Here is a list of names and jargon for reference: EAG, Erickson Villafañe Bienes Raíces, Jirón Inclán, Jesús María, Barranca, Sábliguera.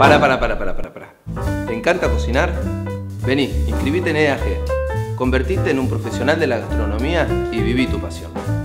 Para. ¿Te encanta cocinar? Vení, inscribite en EAG. Convertite en un profesional de la gastronomía y viví tu pasión.